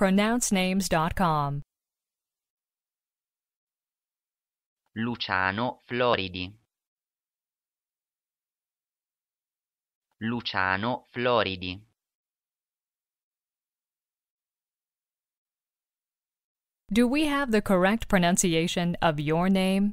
PronounceNames.com. Luciano Floridi. Luciano Floridi. Do we have the correct pronunciation of your name?